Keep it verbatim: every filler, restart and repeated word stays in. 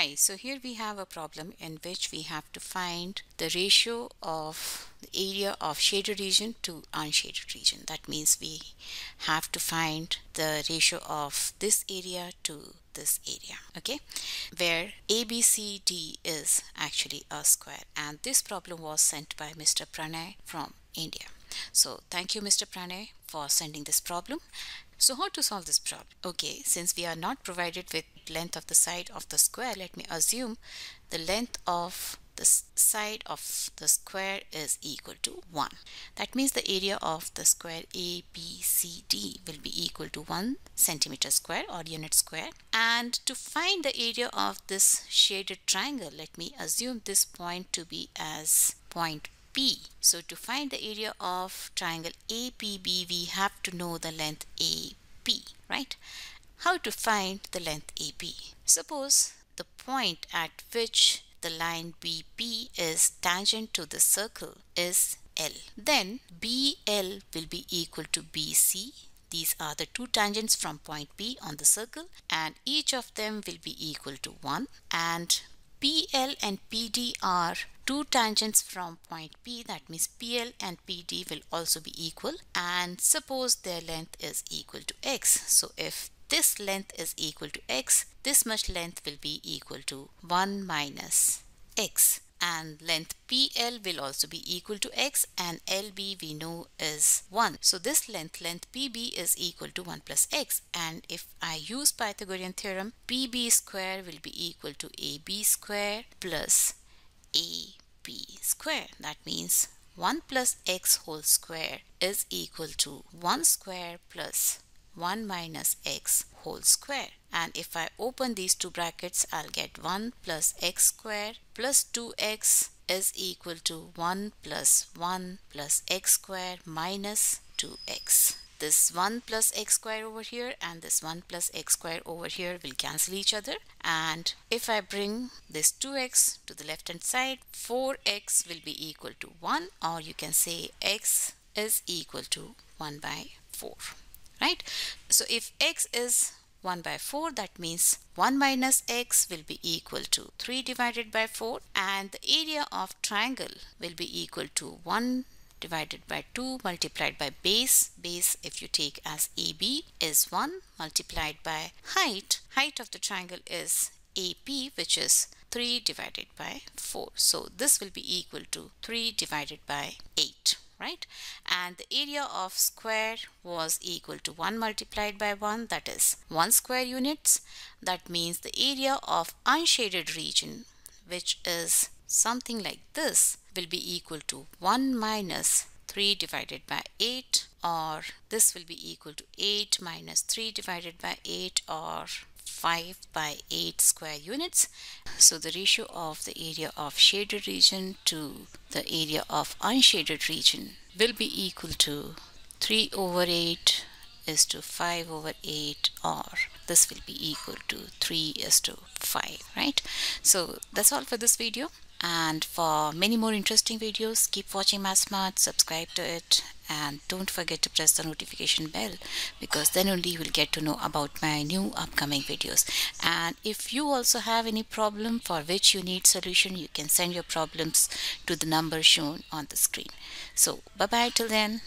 Hi, so here we have a problem in which we have to find the ratio of the area of shaded region to unshaded region. That means we have to find the ratio of this area to this area, okay, where A B C D is actually a square. And this problem was sent by Mister Pranay from India. So thank you, Mister Pranay, for sending this problem. So how to solve this problem? Okay, since we are not provided with length of the side of the square, let me assume the length of the side of the square is equal to one. That means the area of the square A B C D will be equal to one centimeter square or unit square. And to find the area of this shaded triangle, let me assume this point to be as point P. So to find the area of triangle A P B, we have to know the length A P, right? How to find the length A P? Suppose the point at which the line B P is tangent to the circle is L. Then B L will be equal to B C. These are the two tangents from point P on the circle, and each of them will be equal to one. And P L and P D are two tangents from point P, that means P L and P D will also be equal, and suppose their length is equal to x. So if this length is equal to x, this much length will be equal to one minus x, and length P L will also be equal to x, and L B we know is one. So this length, length P B is equal to one plus x, and if I use Pythagorean theorem, P B square will be equal to A B square plus A P square. That means one plus x whole square is equal to one square plus one minus x whole square. And if I open these two brackets, I'll get one plus x square plus two x is equal to one plus one plus x square minus two x. This one plus x square over here and this one plus x square over here will cancel each other. And if I bring this two x to the left hand side, four x will be equal to one, or you can say x is equal to one by four, right? So if x is one by four, that means one minus x will be equal to three divided by four, and the area of triangle will be equal to one divided by two multiplied by base. Base if you take as A B is one, multiplied by height. Height of the triangle is A P, which is three divided by four. So this will be equal to three divided by eight, right? And the area of square was equal to one multiplied by one, that is one square units. That means the area of unshaded region, which is something like this, will be equal to one minus three divided by eight, or this will be equal to eight minus three divided by eight, or five by eight square units. So the ratio of the area of shaded region to the area of unshaded region will be equal to three over eight is to five over eight, or this will be equal to three is to five, right? So that's all for this video. And for many more interesting videos, keep watching MathsSmart, subscribe to it, and don't forget to press the notification bell, because then only you will get to know about my new upcoming videos. And if you also have any problem for which you need solution, you can send your problems to the number shown on the screen. So bye bye till then.